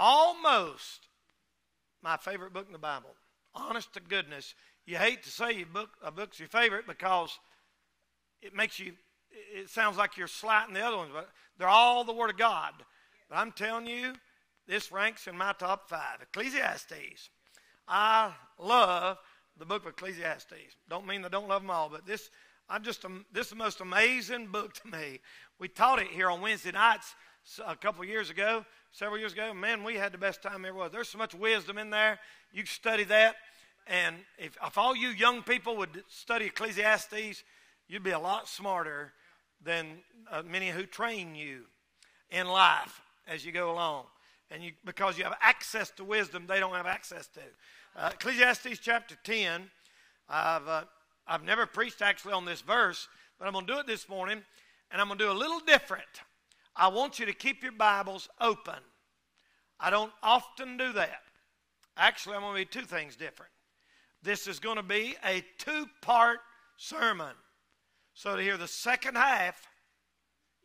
Almost my favorite book in the Bible. Honest to goodness. You hate to say a book's your favorite because it makes you, it sounds like you're slighting the other ones, but they're all the Word of God. But I'm telling you, this ranks in my top 5. Ecclesiastes. I love the book of Ecclesiastes. Don't mean I don't love them all, but this is the most amazing book to me. We taught it here on Wednesday nights a couple years ago, several years ago. Man, we had the best time there was. There's so much wisdom in there. You can study that. And if all you young people would study Ecclesiastes, you'd be a lot smarter than many who train you in life as you go along. And because you have access to wisdom they don't have access to. Ecclesiastes chapter 10, I've never preached actually on this verse, but I'm going to do it this morning, and I'm going to do a little different. I want you to keep your Bibles open. I don't often do that. Actually, I'm going to do two things different. This is going to be a two-part sermon. So to hear the second half,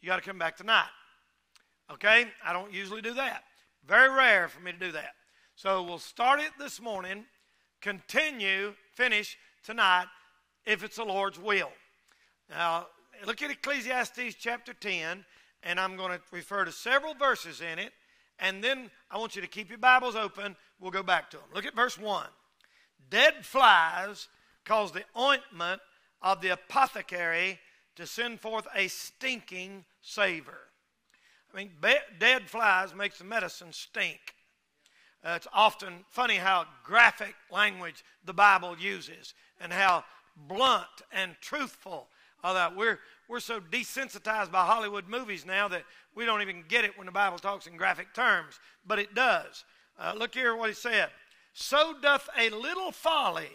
you got to come back tonight. Okay? I don't usually do that. Very rare for me to do that. So we'll start it this morning, finish tonight, if it's the Lord's will. Now, look at Ecclesiastes chapter 10, and I'm going to refer to several verses in it, and then I want you to keep your Bibles open. We'll go back to them. Look at verse 1. Dead flies cause the ointment of the apothecary to send forth a stinking savor. I mean, dead flies makes the medicine stink. It's often funny how graphic language the Bible uses and how blunt and truthful all that. We're so desensitized by Hollywood movies now that we don't even get it when the Bible talks in graphic terms, but it does. Look here what he said. So doth a little folly,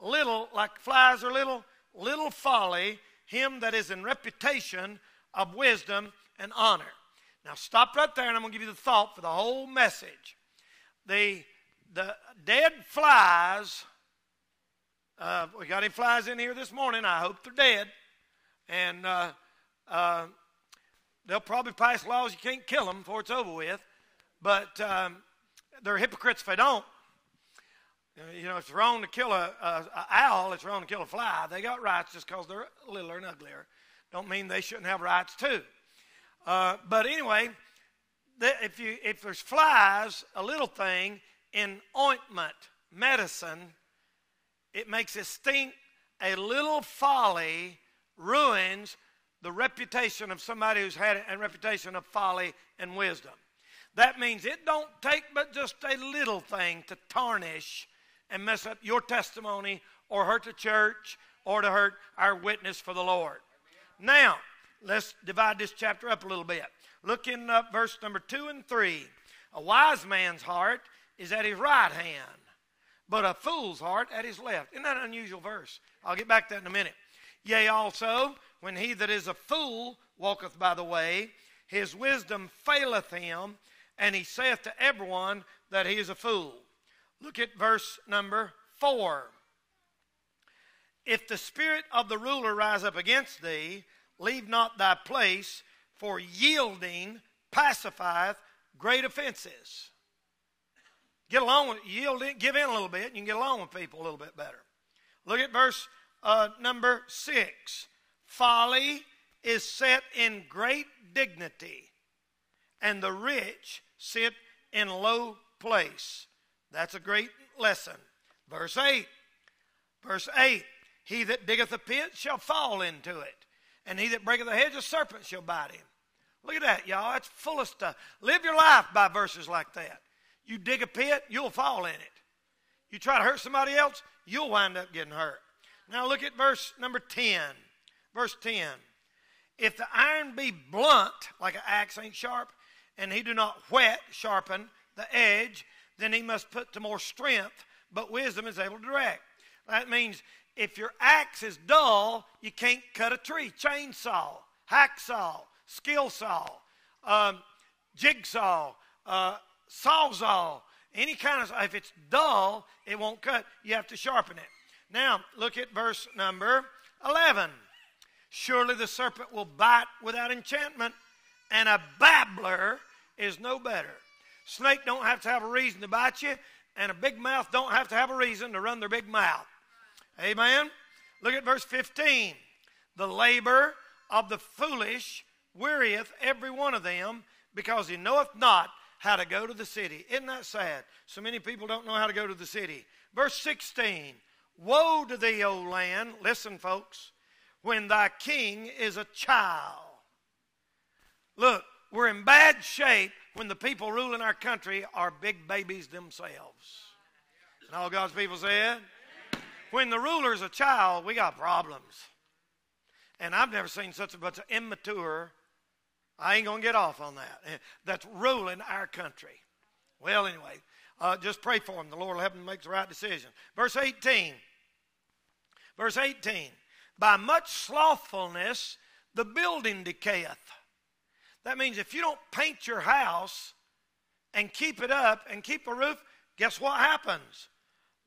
little like flies are little folly, him that is in reputation of wisdom and honor. Now stop right there, and I'm going to give you the thought for the whole message. The dead flies, we got any flies in here this morning? I hope they're dead. And they'll probably pass laws you can't kill them before it's over with. But they're hypocrites if they don't. You know, it's wrong to kill a owl. It's wrong to kill a fly. They got rights just because they're littler and uglier. Don't mean they shouldn't have rights too. But anyway, if there's flies, a little thing, in ointment, medicine, it makes it stink. A little folly ruins the reputation of somebody who's had a reputation of folly and wisdom. That means it don't take but just a little thing to tarnish and mess up your testimony or hurt the church or to hurt our witness for the Lord. Now, let's divide this chapter up a little bit. Look in verse number 2 and 3. A wise man's heart is at his right hand, but a fool's heart at his left. Isn't that an unusual verse? I'll get back to that in a minute. Yea, also, when he that is a fool walketh by the way, his wisdom faileth him, and he saith to everyone that he is a fool. Look at verse number 4. If the spirit of the ruler rise up against thee, leave not thy place, for yielding pacifieth great offenses. Get along with, yield in, give in a little bit, and you can get along with people a little bit better. Look at verse number 6. Folly is set in great dignity, and the rich sit in low place. That's a great lesson. Verse 8. Verse 8. He that diggeth a pit shall fall into it, and he that breaketh the hedge, a serpent shall bite him. Look at that, y'all. That's full of stuff. Live your life by verses like that. You dig a pit, you'll fall in it. You try to hurt somebody else, you'll wind up getting hurt. Now look at verse number 10. Verse 10. If the iron be blunt, like an axe ain't sharp, and he do not whet, sharpen, the edge, then he must put to more strength, but wisdom is able to direct. That means if your axe is dull, you can't cut a tree. Chainsaw, hacksaw, skill saw, jigsaw, sawzall, any kind of saw. If it's dull, it won't cut. You have to sharpen it. Now, look at verse number 11. Surely the serpent will bite without enchantment, and a babbler is no better. Snake don't have to have a reason to bite you, and a big mouth don't have to have a reason to run their big mouth. Amen? Look at verse 15. The labor of the foolish wearieth every one of them, because he knoweth not how to go to the city. Isn't that sad? So many people don't know how to go to the city. Verse 16. Woe to thee, O land, listen folks, when thy king is a child. Look, we're in bad shape when the people ruling our country are big babies themselves. And all God's people said, when the ruler's a child, we got problems. And I've never seen such a bunch of immature, I ain't going to get off on that, that's ruling our country. Well, anyway, just pray for them. The Lord will help them make the right decision. Verse 18. Verse 18. By much slothfulness, the building decayeth. That means if you don't paint your house and keep it up and keep a roof, guess what happens?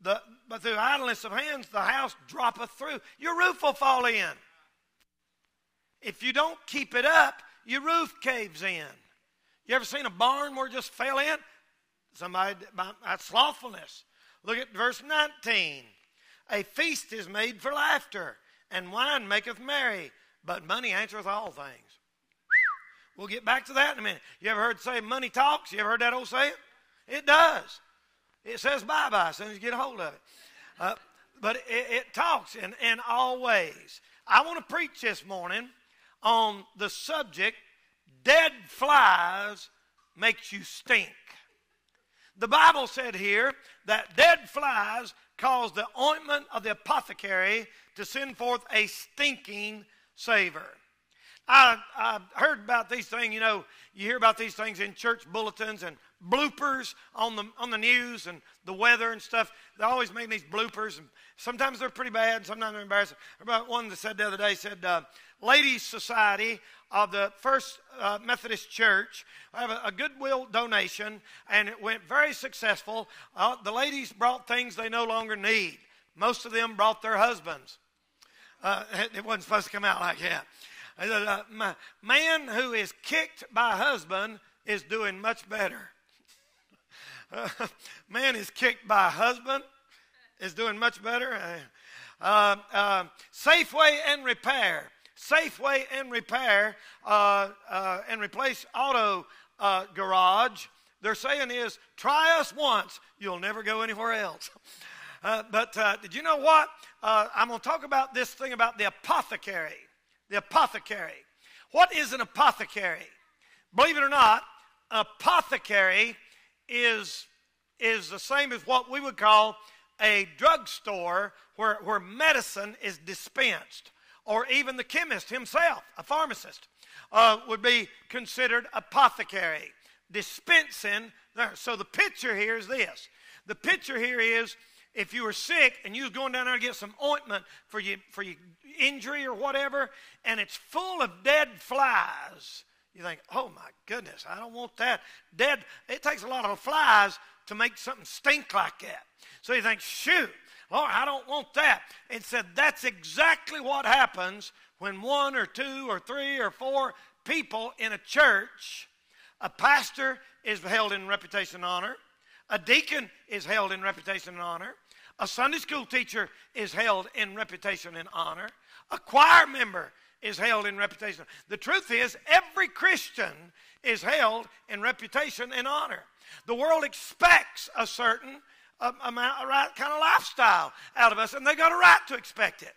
But through idleness of hands, the house droppeth through. Your roof will fall in. If you don't keep it up, your roof caves in. You ever seen a barn where it just fell in? Somebody, that's slothfulness. Look at verse 19. A feast is made for laughter, and wine maketh merry, but money answereth all things. We'll get back to that in a minute. You ever heard say money talks? You ever heard that old saying? It does. It says bye-bye as soon as you get a hold of it. But it talks in all ways. I want to preach this morning on the subject, dead flies makes you stink. The Bible said here that dead flies caused the ointment of the apothecary to send forth a stinking savor. I heard about these things, you know, you hear about these things in church bulletins and bloopers on the news and the weather and stuff. They're always making these bloopers, and sometimes they're pretty bad and sometimes they're embarrassing. About one that said the other day, said, Ladies Society of the First Methodist Church, I have a goodwill donation, and it went very successful. The ladies brought things they no longer need. Most of them brought their husbands. It wasn't supposed to come out like that. A man who is kicked by husband is doing much better. Man is kicked by husband is doing much better. Safeway and Repair. Safeway and Repair and Replace Auto Garage. Their saying is, try us once, you'll never go anywhere else. But did you know what? I'm going to talk about this thing about the apothecary. The apothecary. What is an apothecary? Believe it or not, apothecary is the same as what we would call a drugstore where medicine is dispensed, or even the chemist himself, a pharmacist, would be considered apothecary, dispensing. So the picture here is this. The picture here is, if you were sick and you was going down there to get some ointment for your injury or whatever, and it's full of dead flies, you think, oh my goodness, I don't want that. Dead, it takes a lot of flies to make something stink like that. So you think, shoot, Lord, I don't want that. It said that's exactly what happens when one or two or three or four people in a church, a pastor is held in reputation and honor, a deacon is held in reputation and honor, a Sunday school teacher is held in reputation and honor, a choir member is held in reputation. The truth is, every Christian is held in reputation and honor. The world expects a certain amount, a right kind of lifestyle out of us, and they got a right to expect it.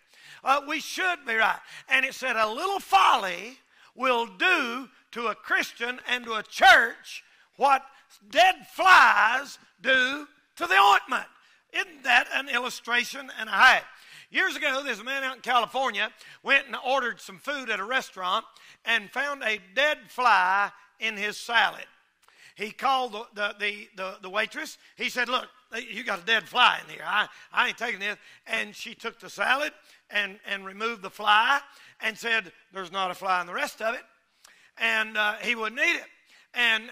We should be right. And it said, a little folly will do to a Christian and to a church what dead flies do to the ointment. Isn't that an illustration and a half? Years ago, there's a man out in California went and ordered some food at a restaurant and found a dead fly in his salad. He called the waitress. He said, look, you got a dead fly in here. I ain't taking this. And she took the salad and removed the fly and said, there's not a fly in the rest of it. And he wouldn't eat it. And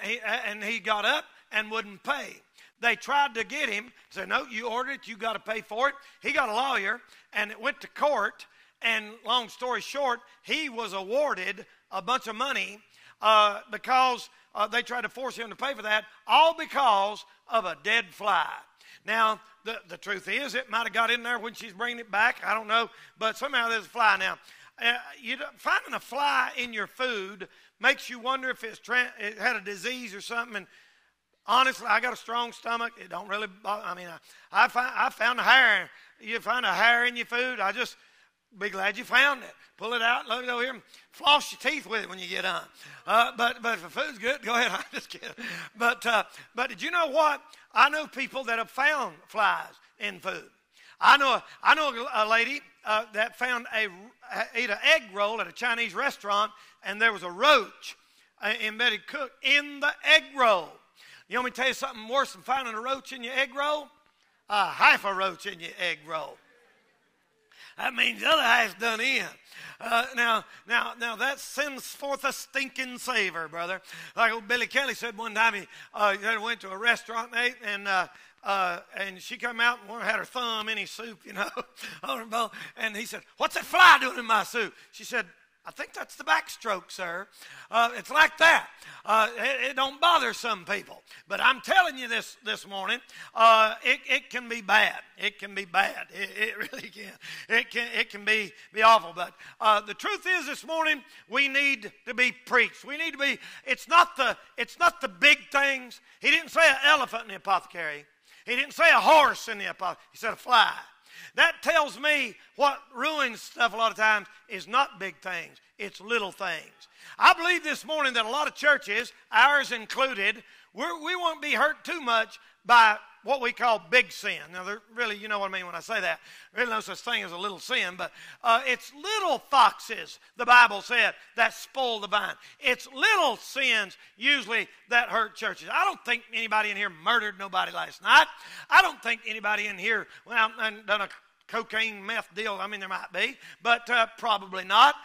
he got up and wouldn't pay. They tried to get him. Said, no, you ordered it. You got to pay for it. He got a lawyer, and it went to court. And long story short, he was awarded a bunch of money because they tried to force him to pay for that, all because of a dead fly. Now, the truth is, it might have got in there when she's bringing it back. I don't know, but somehow there's a fly now. Finding a fly in your food makes you wonder if it had a disease or something. And honestly, I got a strong stomach. It don't really bother. I mean, I found a hair. You find a hair in your food, I just be glad you found it. Pull it out, look it over here, and floss your teeth with it when you get on. But if the food's good, go ahead. I'm just kidding. But did you know what? I know people that have found flies in food. I know a lady that found ate an egg roll at a Chinese restaurant, and there was a roach embedded cooked in the egg roll. You want me to tell you something worse than finding a roach in your egg roll? A half a roach in your egg roll. That means the other half's done in. Now that sends forth a stinking savor, brother. Like old Billy Kelly said one time, he went to a restaurant and ate, and she come out and had her thumb in his soup, you know, on her bowl. And he said, "What's that fly doing in my soup?" She said, "I think that's the backstroke, sir." It's like that. It don't bother some people. But I'm telling you this morning, it can be bad. It can be bad. It really can. It can be awful. But the truth is, this morning we need to be preached. We need to be. It's not the big things. He didn't say an elephant in the apothecary. He didn't say a horse in the apothecary. He said a fly. That tells me what ruins stuff a lot of times is not big things, it's little things. I believe this morning that a lot of churches, ours included, we won't be hurt too much by what we call big sin. Now, really, you know what I mean when I say that. Really no such thing as a little sin, but it's little foxes, the Bible said, that spoil the vine. It's little sins usually that hurt churches. I don't think anybody in here murdered nobody last night. I don't think anybody in here went out and done a cocaine meth deal. I mean, there might be, but probably not.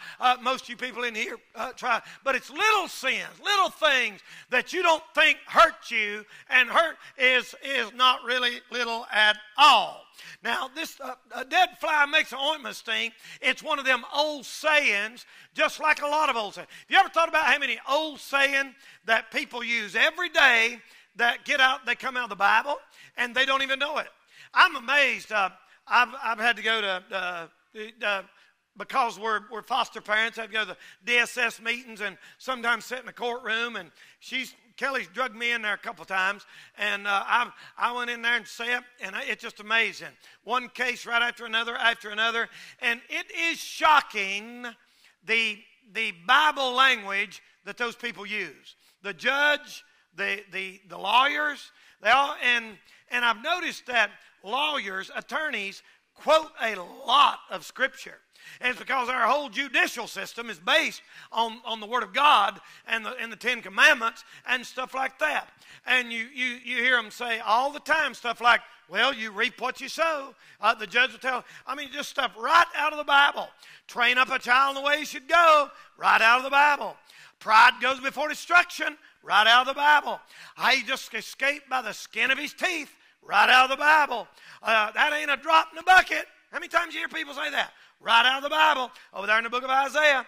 Most of you people in here try. But it's little sins, little things that you don't think hurt you, and hurt is not really little at all. Now, this a dead fly makes an ointment stink. It's one of them old sayings, just like a lot of old sayings. Have you ever thought about how many old sayings that people use every day that they come out of the Bible, and they don't even know it? I'm amazed. I've had to go to, because we're foster parents, I've got to the DSS meetings and sometimes sit in the courtroom, and Kelly's drugged me in there a couple of times, and I went in there and said, and it's just amazing. One case right after another, and it is shocking the Bible language that those people use. The judge, the lawyers, they all, and I've noticed that lawyers, attorneys, quote a lot of Scripture. And it's because our whole judicial system is based on the Word of God and the Ten Commandments and stuff like that. And you hear them say all the time stuff like, well, you reap what you sow. The judge will tell, I mean, just stuff right out of the Bible. Train up a child in the way he should go, right out of the Bible. Pride goes before destruction, right out of the Bible. He just escaped by the skin of his teeth, right out of the Bible. That ain't a drop in the bucket. How many times you hear people say that? Right out of the Bible. Over there in the book of Isaiah.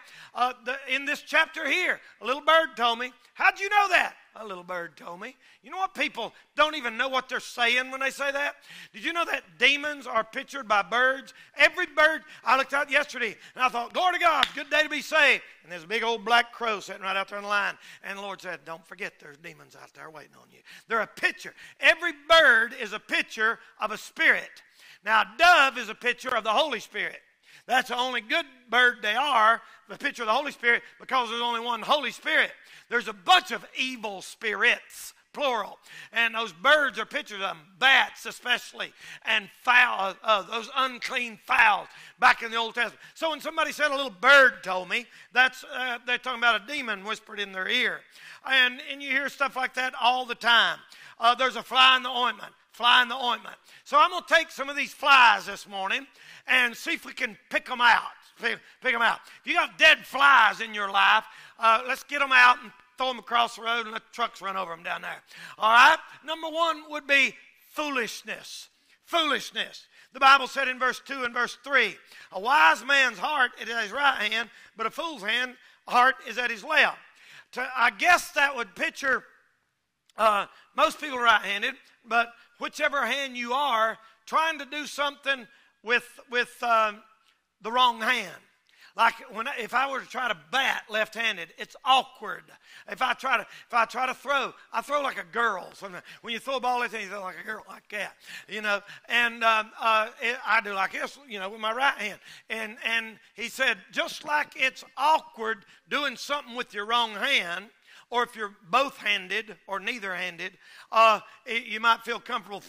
In this chapter here, a little bird told me. How'd you know that? A little bird told me. You know what? People don't even know what they're saying when they say that. Did you know that demons are pictured by birds? Every bird. I looked out yesterday, and I thought, glory to God, good day to be saved. And there's a big old black crow sitting right out there in the line. And the Lord said, don't forget there's demons out there waiting on you. They're a picture. Every bird is a picture of a spirit. Now, a dove is a picture of the Holy Spirit. That's the only good bird they are, the picture of the Holy Spirit, because there's only one Holy Spirit. There's a bunch of evil spirits, plural. And those birds are pictures of them, bats especially, and fowl, those unclean fowls back in the Old Testament. So when somebody said a little bird told me, that's they're talking about a demon whispered in their ear. And you hear stuff like that all the time. There's a fly in the ointment. Fly in the ointment. So I'm going to take some of these flies this morning and see if we can pick them out. Pick them out. If you got dead flies in your life, let's get them out and throw them across the road and let the trucks run over them down there. All right? Number one would be foolishness. Foolishness. The Bible said in verse 2 and verse 3, a wise man's heart is at his right hand, but a fool's heart is at his left. I guess that would picture, most people are right-handed, but whichever hand you are, trying to do something with the wrong hand. Like if I were to try to bat left-handed, it's awkward. If I try to throw, I throw like a girl. Sometimes. When you throw a ball left-handed, you throw like a girl, like that, you know. And I do like this, you know, with my right hand. And he said, just like it's awkward doing something with your wrong hand, or if you're both-handed or neither-handed, you might feel comfortable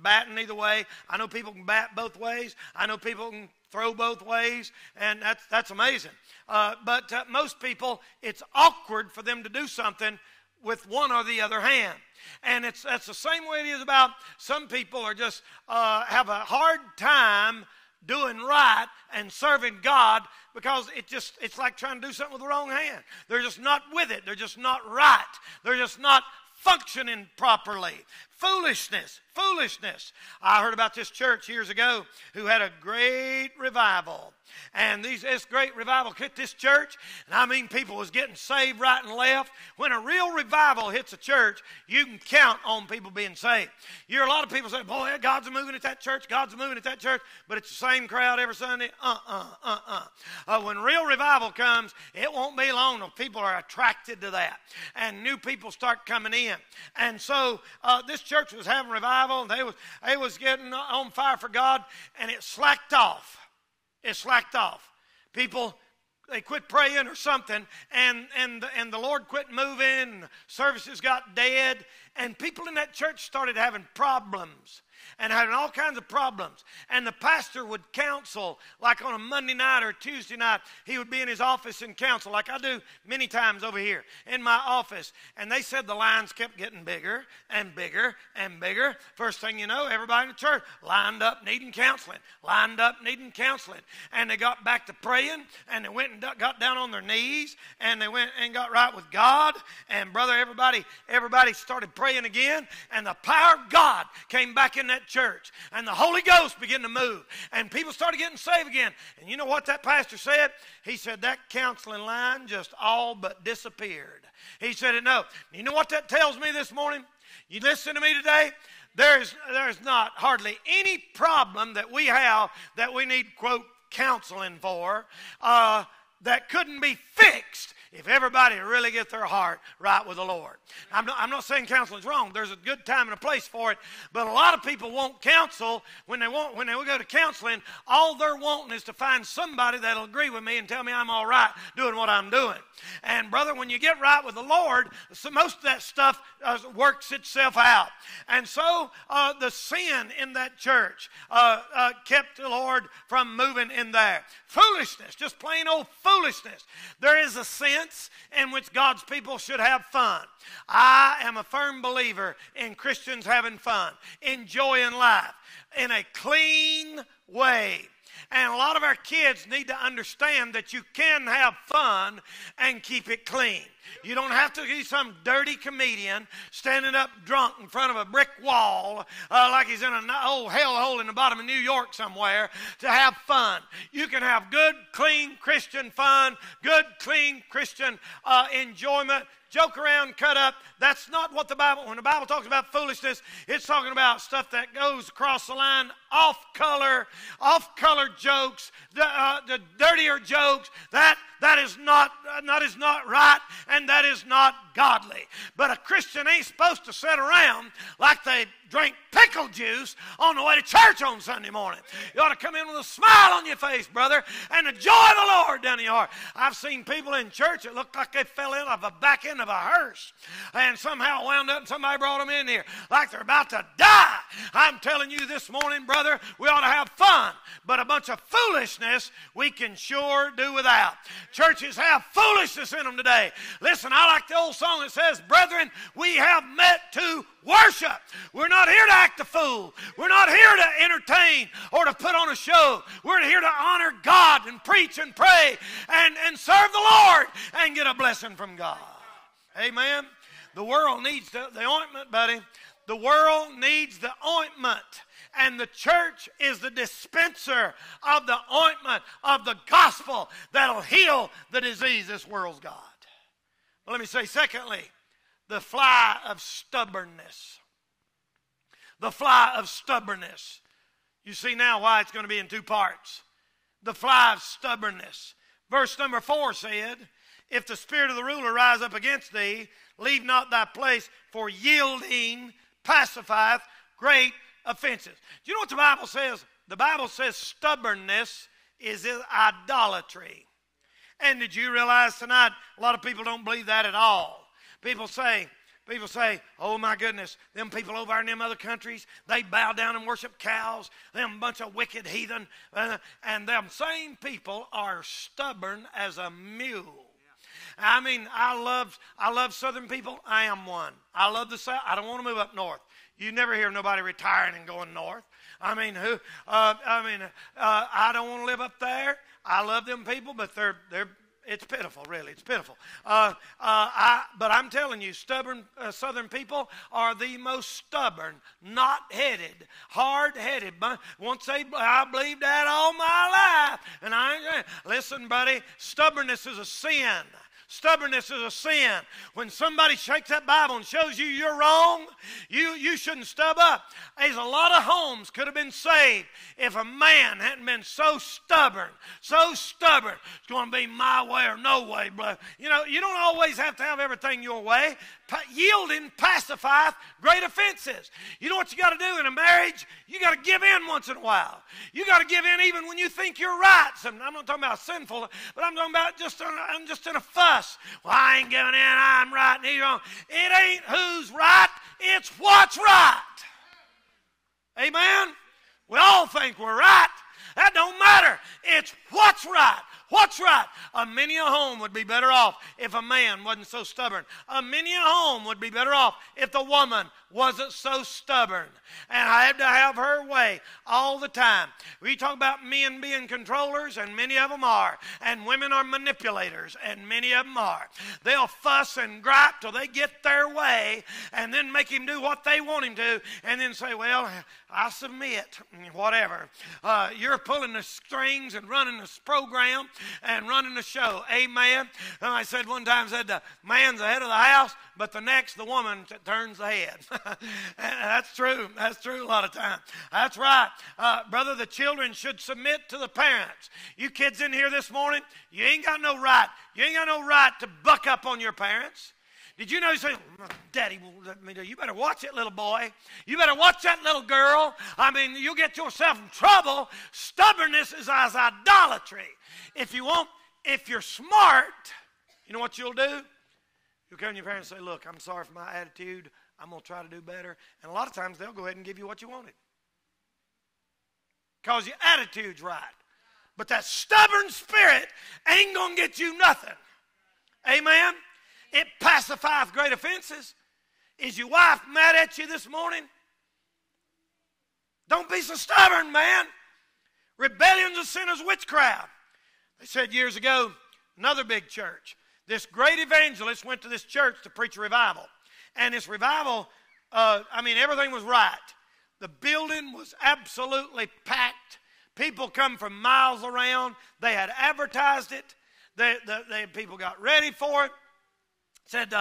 batting either way. I know people can bat both ways. I know people can throw both ways, and that's amazing. But most people, it's awkward for them to do something with one or the other hand. And that's the same way it is about some people are just have a hard time doing right and serving God because it's like trying to do something with the wrong hand. They're just not with it. They're just not right. They're just not functioning properly. Foolishness. I heard about this church years ago who had a great revival. And this great revival hit this church, and I mean people was getting saved right and left. When a real revival hits a church, you can count on people being saved. You hear a lot of people say, boy, God's moving at that church, God's moving at that church, but it's the same crowd every Sunday. When real revival comes, it won't be long if people are attracted to that, and new people start coming in. And so this church was having revival, and they was getting on fire for God, and it slacked off. It slacked off. People, they quit praying or something, and the Lord quit moving. Services got dead, and people in that church started having problems and having all kinds of problems. And the pastor would counsel, like on a Monday night or Tuesday night, he would be in his office and counsel, like I do many times over here in my office. And they said the lines kept getting bigger and bigger and bigger. First thing you know, everybody in the church lined up needing counseling, And they got back to praying, and they went and got down on their knees, and they went and got right with God. And brother, everybody started praying again, and the power of God came back in that church, and the Holy Ghost began to move, and people started getting saved again. And you know what that pastor said? He said that counseling line just all but disappeared. He said it. No, you know what that tells me this morning? You listen to me today. There's not hardly any problem that we have that we need quote counseling for that couldn't be fixed if everybody really gets their heart right with the Lord. I'm not saying counseling's wrong. There's a good time and a place for it, but a lot of people won't counsel. When they go to counseling, all they're wanting is to find somebody that'll agree with me and tell me I'm all right doing what I'm doing. And brother, when you get right with the Lord, most of that stuff works itself out. And so the sin in that church kept the Lord from moving in there. Foolishness, just plain old foolishness. There is a sin in which God's people should have fun. I am a firm believer in Christians having fun, enjoying life in a clean way. And a lot of our kids need to understand that you can have fun and keep it clean. You don't have to be some dirty comedian standing up drunk in front of a brick wall like he's in an old hellhole in the bottom of New York somewhere to have fun. You can have good, clean Christian fun, good, clean Christian enjoyment. Joke around, cut up. That's not what the Bible, when the Bible talks about foolishness, it's talking about stuff that goes across the line, off color jokes, the dirtier jokes. That is not right, and that is not godly. But a Christian ain't supposed to sit around like they drink pickle juice on the way to church on Sunday morning. You ought to come in with a smile on your face, brother, and the joy of the Lord down in your heart. I've seen people in church that looked like they fell out of the back end of a hearse and somehow wound up and somebody brought them in here like they're about to die. I'm telling you this morning, brother, we ought to have fun, but a bunch of foolishness we can sure do without. Churches have foolishness in them today. Listen, I like the old song that says, brethren, we have met to worship. We're not here to act a fool. We're not here to entertain or to put on a show. We're here to honor God and preach and pray and serve the Lord and get a blessing from God. Amen. The world needs the ointment, buddy. The world needs the ointment. And the church is the dispenser of the ointment of the gospel that'll heal the disease this world's got. Let me say, secondly, the fly of stubbornness. The fly of stubbornness. You see now why it's going to be in two parts. The fly of stubbornness. Verse number 4 said, if the spirit of the ruler rise up against thee, leave not thy place, for yielding pacifieth great offenses. Do you know what the Bible says? The Bible says stubbornness is idolatry. And did you realize tonight, a lot of people don't believe that at all. People say, oh my goodness, them people over in them other countries, they bow down and worship cows, them bunch of wicked heathen, and them same people are stubborn as a mule. I mean, I love southern people. I am one. I love the South. I don't want to move up north. You never hear nobody retiring and going north. I mean, I don't want to live up there. I love them people, but they're. It's pitiful, really. It's pitiful. But I'm telling you, stubborn southern people are the most stubborn, knot-headed, hard-headed. Once I believed that all my life, and listen, buddy, stubbornness is a sin. Stubbornness is a sin. When somebody shakes that Bible and shows you you're wrong, you shouldn't stub up. There's a lot of homes could have been saved if a man hadn't been so stubborn, so stubborn. It's going to be my way or no way. You know, you don't always have to have everything your way. Yielding pacifieth great offenses. You know what you got to do in a marriage? You got to give in once in a while. You got to give in even when you think you're right. I'm not talking about sinful, but I'm talking about I'm just in a fuss. Well, I ain't giving in, I'm right and he's wrong. It ain't who's right, it's what's right. Amen? We all think we're right. That don't matter. It's what's right. What's right? Many a home would be better off if a man wasn't so stubborn. Many a home would be better off if the woman wasn't so stubborn and I had to have her way all the time. We talk about men being controllers, and many of them are, and women are manipulators, and many of them are. They'll fuss and gripe till they get their way and then make him do what they want him to and then say, well, I submit, whatever. You're pulling the strings and running this program and running the show. Amen. And I said one time, the man's the head of the house, but the next, the woman turns the head. That's true. That's true a lot of times. That's right. Brother, the children should submit to the parents. You kids in here this morning, you ain't got no right. You ain't got no right to buck up on your parents. Did you know, you say, Daddy won't let me do it. You better watch it, little boy. You better watch that little girl. I mean, you'll get yourself in trouble. Stubbornness is as idolatry. If you're smart, you know what you'll do? You'll come to your parents and say, look, I'm sorry for my attitude. I'm going to try to do better. And a lot of times they'll go ahead and give you what you wanted because your attitude's right. But that stubborn spirit ain't going to get you nothing. Amen? It pacifieth great offenses. Is your wife mad at you this morning? Don't be so stubborn, man. Rebellion's a sin, is witchcraft. They said years ago, another big church, this great evangelist went to this church to preach a revival. And this revival, everything was right. The building was absolutely packed. People come from miles around. They had advertised it. People got ready for it. Said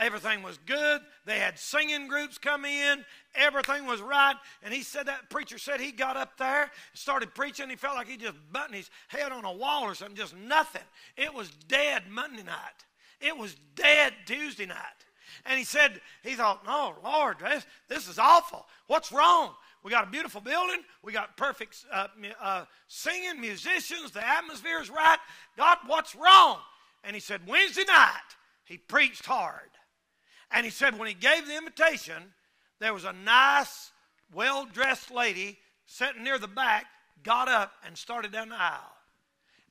everything was good. They had singing groups come in. Everything was right. And he said that preacher said he got up there, started preaching. He felt like he just buttoned his head on a wall or something, just nothing. It was dead Monday night. It was dead Tuesday night. And he thought, oh, Lord, this is awful. What's wrong? We got a beautiful building. We got perfect singing, musicians. The atmosphere is right. God, what's wrong? And he said, Wednesday night, he preached hard. And he said when he gave the invitation, there was a nice, well-dressed lady sitting near the back, got up and started down the aisle.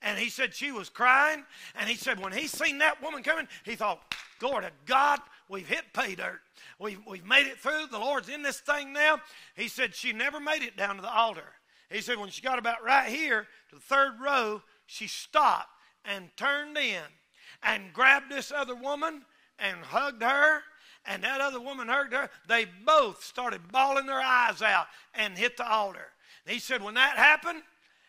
And he said she was crying. And he said when he seen that woman coming, he thought, glory to God, we've hit pay dirt. We've made it through. The Lord's in this thing now. He said she never made it down to the altar. He said when she got about right here to the third row, she stopped and turned in and grabbed this other woman and hugged her, and that other woman hugged her. They both started bawling their eyes out and hit the altar. And he said when that happened,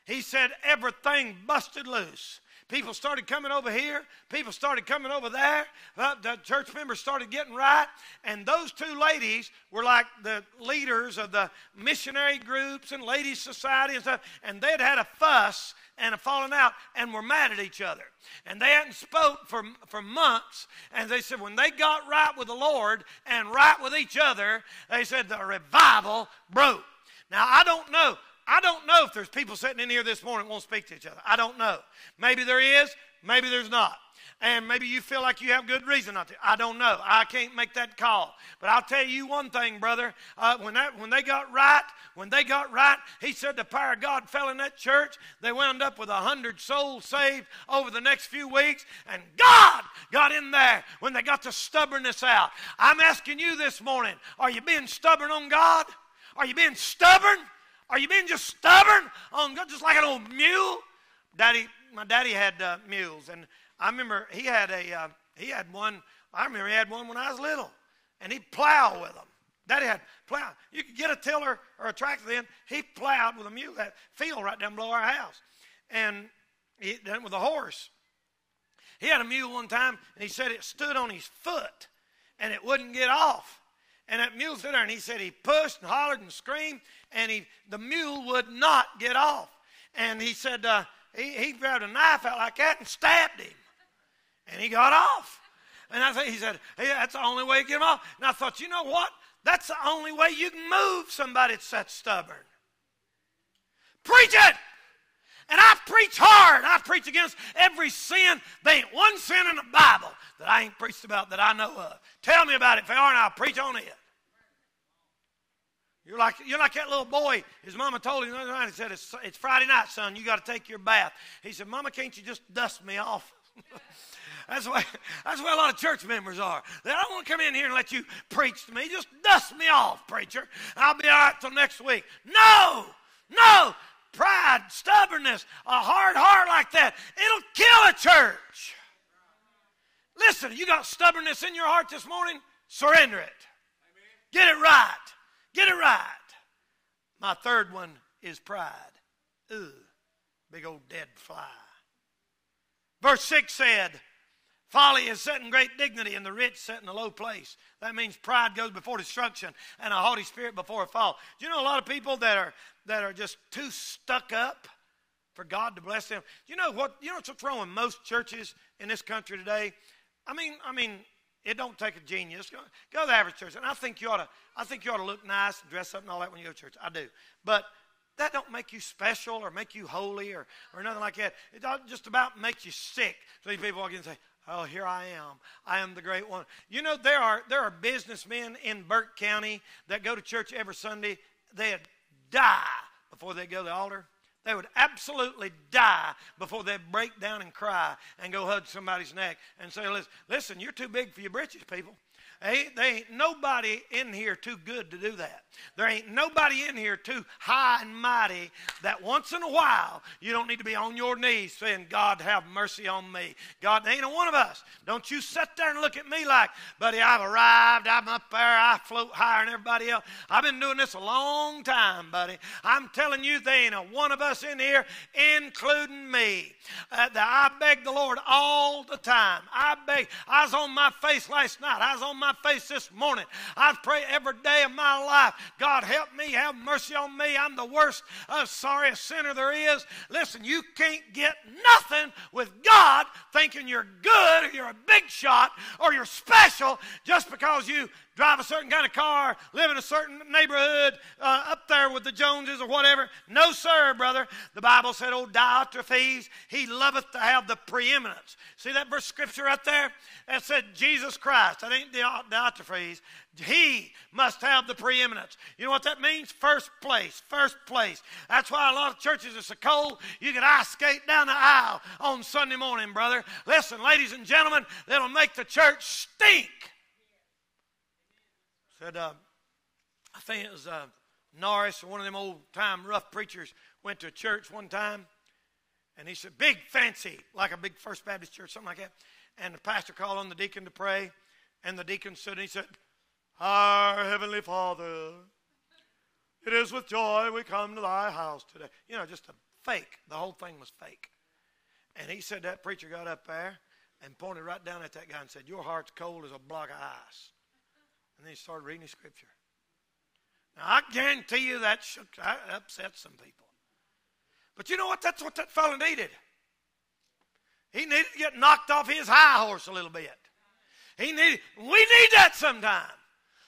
he said everything busted loose. People started coming over here. People started coming over there. The church members started getting right. And those two ladies were like the leaders of the missionary groups and ladies' society and stuff. And they'd had a fuss and a falling out and were mad at each other. And they hadn't spoke for months. And they said when they got right with the Lord and right with each other, they said the revival broke. Now, I don't know if there's people sitting in here this morning that won't speak to each other. I don't know. Maybe there is. Maybe there's not. And maybe you feel like you have good reason not to. I don't know. I can't make that call. But I'll tell you one thing, brother. When they got right, he said the power of God fell in that church. They wound up with 100 souls saved over the next few weeks. And God got in there when they got the stubbornness out. I'm asking you this morning, are you being stubborn on God? Are you being stubborn? Are you being just stubborn on God, just like an old mule? My daddy had mules, and I remember he had one. I remember he had one when I was little, and he'd plow with them. Daddy had plow. You could get a tiller or a tractor then. He plowed with a mule that field right down below our house, and he done it with a horse. He had a mule one time, and he said it stood on his foot, and it wouldn't get off. And that mule stood there, and he said he pushed and hollered and screamed, and the mule would not get off. And he said he grabbed a knife out like that and stabbed him, and he got off. And I said, he said, hey, that's the only way to get him off. And I thought, you know what? That's the only way you can move somebody that's that stubborn. Preach it. And I preach hard. I preach against every sin. There ain't one sin in the Bible that I ain't preached about that I know of. Tell me about it, if they are, and I'll preach on it. You're like that little boy. His mama told him the other night, he said, it's Friday night, son. You got to take your bath. He said, Mama, can't you just dust me off? That's why a lot of church members are. They don't want to come in here and let you preach to me. Just dust me off, preacher. I'll be all right till next week. No. Pride, stubbornness, a hard heart like that, it'll kill a church. Listen, you got stubbornness in your heart this morning, surrender it. Amen. Get it right. Get it right. My third one is pride. Ooh, big old dead fly. Verse 6 said, folly is set in great dignity, and the rich set in a low place. That means pride goes before destruction, and a haughty spirit before a fall. Do you know a lot of people that are just too stuck up for God to bless them? Do you know what? You know what's wrong with most churches in this country today? I mean, it don't take a genius. Go to the average church, and I think you ought to look nice and dress up and all that when you go to church. I do, but that don't make you special or make you holy or nothing like that. It just about makes you sick. So these people walk in and say, oh, here I am. I am the great one. You know, there are businessmen in Burke County that go to church every Sunday. They'd die before they go to the altar. They would absolutely die before they'd break down and cry and go hug somebody's neck and say, listen, you're too big for your britches, people. There ain't nobody in here too good to do that. There ain't nobody in here too high and mighty that once in a while you don't need to be on your knees saying, God, have mercy on me. God, there ain't one of us. Don't you sit there and look at me like, buddy, I've arrived. I'm up there. I float higher than everybody else. I've been doing this a long time, buddy. I'm telling you, there ain't a one of us in here, including me. I beg the Lord all the time. I beg. I was on my face last night. I was on my face this morning. I pray every day of my life, God, help me, have mercy on me. I'm the worst, sorriest sinner there is. Listen, you can't get nothing with God thinking you're good or you're a big shot or you're special just because you drive a certain kind of car, live in a certain neighborhood, up there with the Joneses or whatever. No, sir, brother. The Bible said, oh, Diotrephes, he loveth to have the preeminence. See that verse of scripture right there? That said, Jesus Christ. That ain't Diotrephes. He must have the preeminence. You know what that means? First place, first place. That's why a lot of churches are so cold. You can ice skate down the aisle on Sunday morning, brother. Listen, ladies and gentlemen, that'll make the church stink. Said, I think it was Norris, or one of them old-time rough preachers, went to a church one time, and he said, big fancy, like a big First Baptist church, something like that. And the pastor called on the deacon to pray, and the deacon stood, and he said, our Heavenly Father, it is with joy we come to thy house today. You know, just a fake. The whole thing was fake. And he said that preacher got up there and pointed right down at that guy and said, your heart's cold as a block of ice. And then he started reading the scripture. Now, I guarantee you that upset some people. But you know what? That's what that fellow needed. He needed to get knocked off his high horse a little bit. We need that sometimes.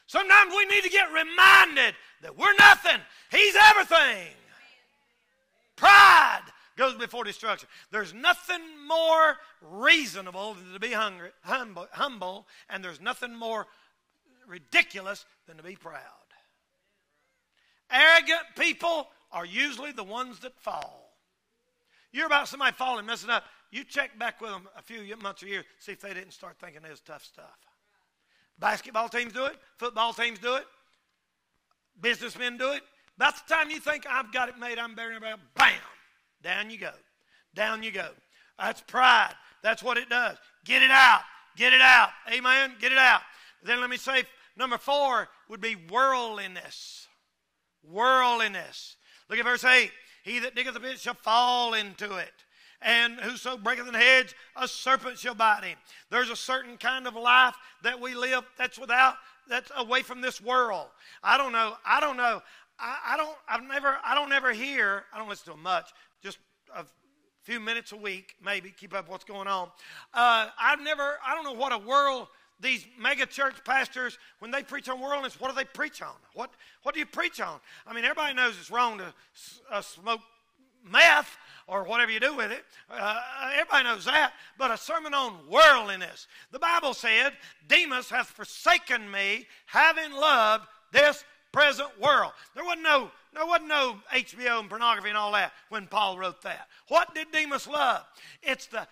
Sometimes we need to get reminded that we're nothing. He's everything. Pride goes before destruction. There's nothing more reasonable than to be humble, and there's nothing more ridiculous than to be proud. Arrogant people are usually the ones that fall. You're about somebody falling, messing up. You check back with them a few months or years, see if they didn't start thinking this tough stuff. Basketball teams do it. Football teams do it. Businessmen do it. About the time you think, I've got it made, I'm better than everybody else, bam, down you go. Down you go. That's pride. That's what it does. Get it out. Get it out. Amen? Get it out. Then let me say, number 4 would be worldliness. Worldliness. Look at verse 8. He that diggeth a pit shall fall into it. And whoso breaketh an hedge, a serpent shall bite him. There's a certain kind of life that we live that's away from this world. I don't know. I don't listen to them much, just a few minutes a week, maybe, keep up what's going on. I don't know what a world, these mega church pastors, when they preach on worldliness, what do they preach on? What do you preach on? I mean, everybody knows it's wrong to smoke meth or whatever you do with it. Everybody knows that. But a sermon on worldliness. The Bible said, Demas hath forsaken me, having loved this present world. There wasn't no HBO and pornography and all that when Paul wrote that. What did Demas love? It's the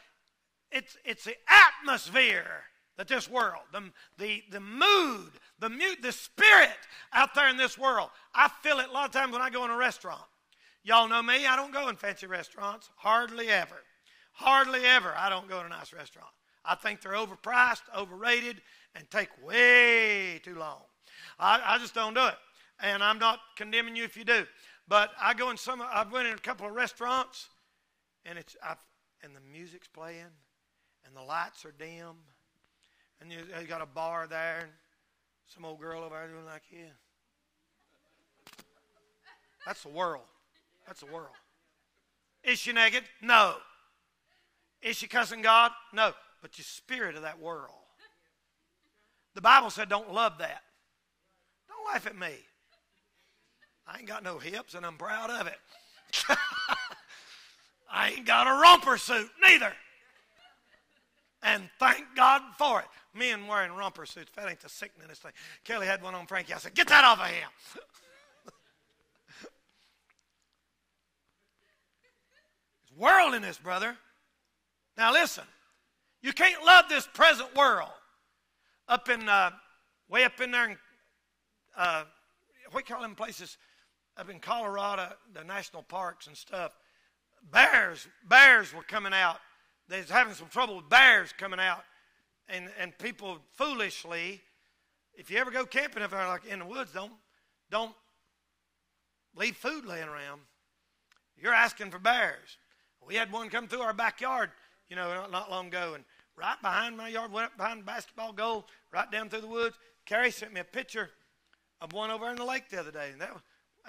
atmosphere that this world, the mood, the spirit out there in this world. I feel it a lot of times when I go in a restaurant. Y'all know me. I don't go in fancy restaurants. Hardly ever. Hardly ever I don't go to a nice restaurant. I think they're overpriced, overrated, and take way too long. I just don't do it. And I'm not condemning you if you do. But I go in I've went in a couple of restaurants, and and the music's playing, and the lights are dim, and you got a bar there, and some old girl over there doing like, yeah. That's the world. That's the world. Is she naked? No. Is she cussing God? No. But the spirit of that world. The Bible said don't love that. Don't laugh at me. I ain't got no hips and I'm proud of it. I ain't got a romper suit neither. And thank God for it. Men wearing romper suits, that ain't the sickening thing. Kelly had one on Frankie. I said, get that off of him. Worldliness, brother. Now listen, you can't love this present world. Up in, way up in there, we call them places up in Colorado, the national parks and stuff. Bears were coming out. They was having some trouble with bears coming out, and people foolishly, if you ever go camping up there, like in the woods, don't leave food laying around. You're asking for bears. We had one come through our backyard, you know, not long ago, and right behind my yard, went up behind the basketball goal, right down through the woods. Carrie sent me a picture of one over in the lake the other day,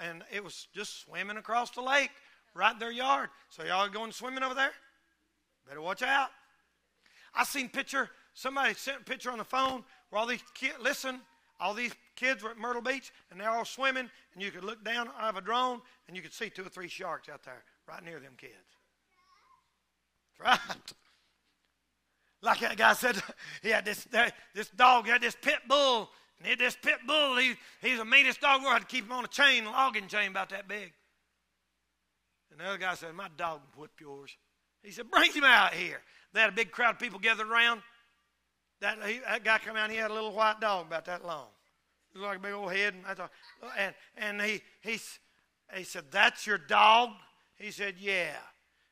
and it was just swimming across the lake, right in their yard. So y'all going swimming over there? Better watch out. I seen somebody sent a picture on the phone where all these kids were at Myrtle Beach, and they're all swimming, and you could look down out of a drone, and you could see 2 or 3 sharks out there right near them kids. Right. Like that guy said, he had this dog, he had this pit bull. And he's the meanest dog in the world. I had to keep him on a logging chain about that big. And the other guy said, my dog can whip yours. He said, bring him out here. They had a big crowd of people gathered around. That guy come out, and he had a little white dog about that long. He was like a big old head. And he said, that's your dog? He said, yeah.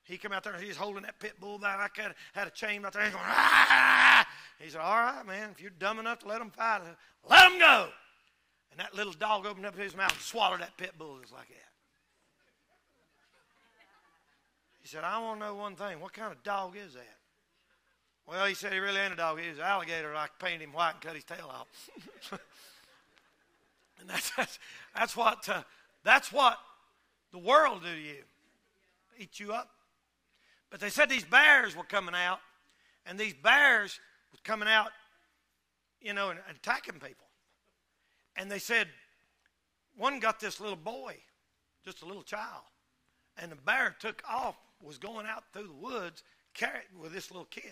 He come out there and he's holding that pit bull down. I had a chain out there. He's going, ah! He said, all right, man, if you're dumb enough to let him fight, let him go. And that little dog opened up his mouth and swallowed that pit bull just like that. He said, I want to know one thing. What kind of dog is that? Well, he said he really ain't a dog. He was an alligator. I painted him white and cut his tail off. And that's what the world do to you. Eat you up. But they said these bears were coming out. And these bears were coming out, you know, and attacking people. And they said, one got this little boy, just a little child. And the bear took off, was going out through the woods, carried with this little kid.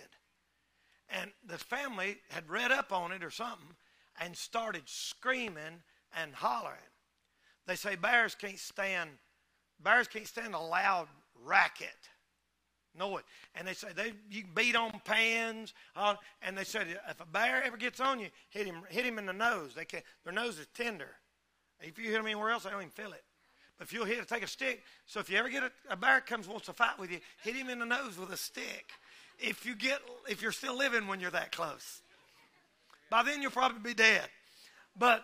And the family had read up on it or something and started screaming and hollering. They say bears can't stand a loud racket. Know it. And they say you can beat on pans. And they said if a bear ever gets on you, hit him in the nose. Their nose is tender. If you hit them anywhere else, they don't even feel it. But if you'll take a stick. So if you ever get a bear comes wants to fight with you, hit him in the nose with a stick. If you're still living when you're that close, by then you'll probably be dead. But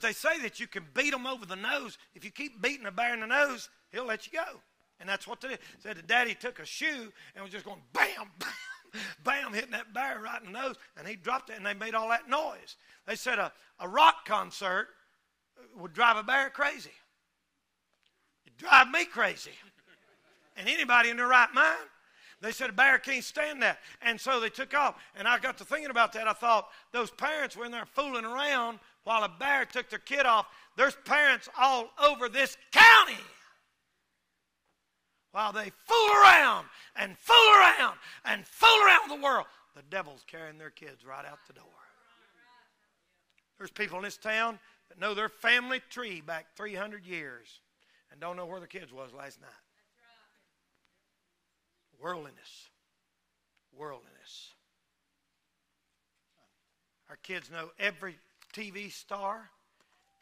they say that you can beat them over the nose. If you keep beating a bear in the nose, he'll let you go. And that's what they did. Said the daddy took a shoe and was just going bam, bam, bam, hitting that bear right in the nose. And he dropped it, and they made all that noise. They said a rock concert would drive a bear crazy. It'd drive me crazy. And anybody in their right mind. They said a bear can't stand that. And so they took off. And I got to thinking about that. I thought those parents were in there fooling around while a bear took their kid off. There's parents all over this county. While they fool around and fool around and fool around with the world, the devil's carrying their kids right out the door. There's people in this town that know their family tree back 300 years and don't know where their kids was last night. Worldliness. Worldliness. Our kids know every TV star,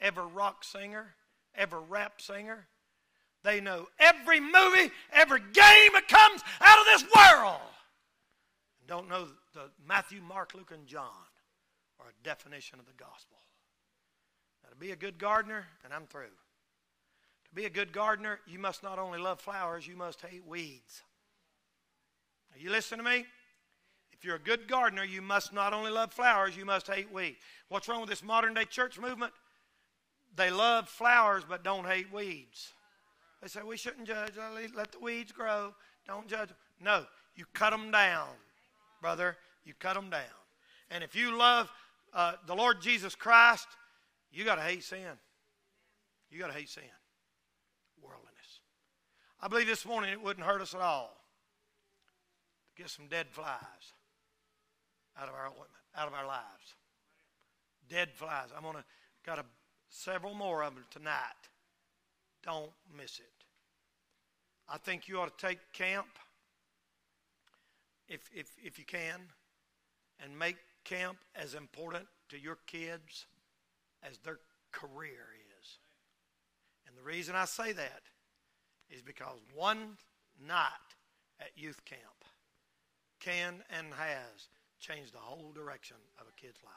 every rock singer, every rap singer. They know every movie, every game that comes out of this world. Don't know the Matthew, Mark, Luke, and John are a definition of the gospel. Now, to be a good gardener, and I'm through. To be a good gardener, you must not only love flowers, you must hate weeds. Are you listening to me? If you're a good gardener, you must not only love flowers, you must hate weeds. What's wrong with this modern-day church movement? They love flowers but don't hate weeds. They say, we shouldn't judge. Let the weeds grow. Don't judge them. No, you cut them down, brother. You cut them down. And if you love the Lord Jesus Christ, you got to hate sin. You got to hate sin. Worldliness. I believe this morning it wouldn't hurt us at all to get some dead flies out of our ointment, out of our lives. Dead flies. I'm going to got several more of them tonight. Don't miss it. I think you ought to take camp if you can, and make camp as important to your kids as their career is. And the reason I say that is because one night at youth camp can and has changed the whole direction of a kid's life.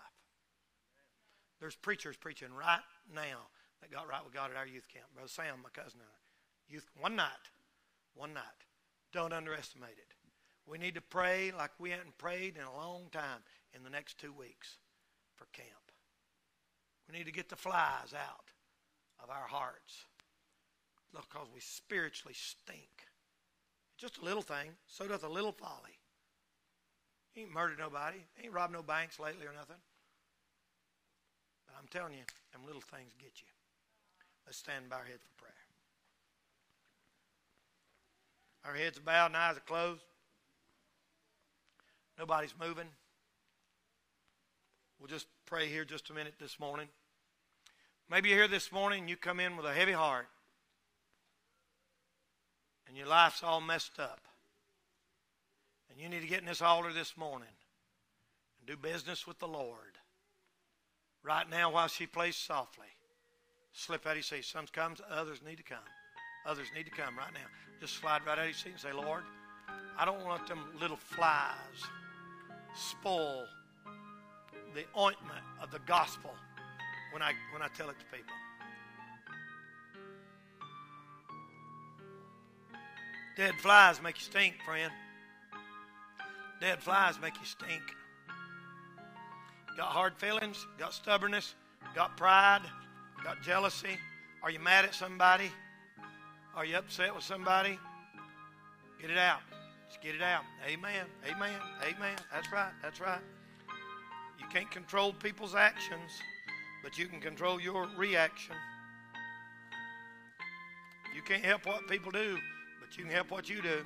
There's preachers preaching right now that got right with God at our youth camp. Brother Sam, my cousin, youth one night. Don't underestimate it. We need to pray like we hadn't prayed in a long time in the next 2 weeks for camp. We need to get the flies out of our hearts because we spiritually stink. Just a little thing, so doth a little folly. You ain't murdered nobody. You ain't robbed no banks lately or nothing. But I'm telling you, them little things get you. Let's stand by our head for prayer. Our heads are bowed and eyes are closed. Nobody's moving. We'll just pray here just a minute this morning. Maybe you're here this morning and you come in with a heavy heart and your life's all messed up. And you need to get in this altar this morning and do business with the Lord. Right now while she plays softly. Slip out of your seat. Some comes, others need to come. Others need to come right now. Just slide right out of your seat and say, Lord, I don't want them little flies spoil the ointment of the gospel when I tell it to people. Dead flies make you stink, friend. Dead flies make you stink. Got hard feelings, got stubbornness, got pride, got jealousy. Are you mad at somebody? Are you upset with somebody? Get it out. Just get it out. Amen. Amen. Amen. That's right. That's right. You can't control people's actions, but you can control your reaction. You can't help what people do, but you can help what you do.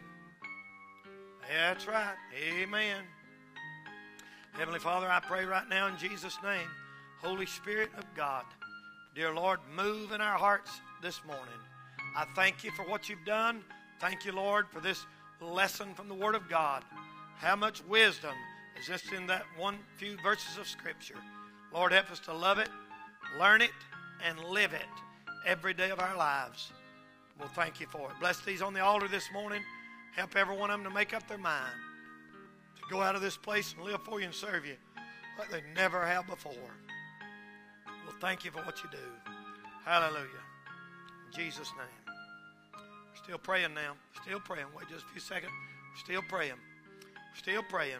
That's right. Amen. Heavenly Father, I pray right now in Jesus' name, Holy Spirit of God, dear Lord, move in our hearts this morning. I thank you for what you've done. Thank you, Lord, for this lesson from the Word of God. How much wisdom is just in that one few verses of Scripture. Lord, help us to love it, learn it, and live it every day of our lives. We'll thank you for it. Bless these on the altar this morning. Help every one of them to make up their mind to go out of this place and live for you and serve you like they never have before. Well, thank you for what you do. Hallelujah. In Jesus' name. We're still praying now. We're still praying. Wait just a few seconds. We're still praying. We're still praying.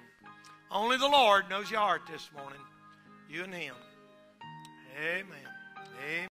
Only the Lord knows your heart this morning. You and Him. Amen. Amen.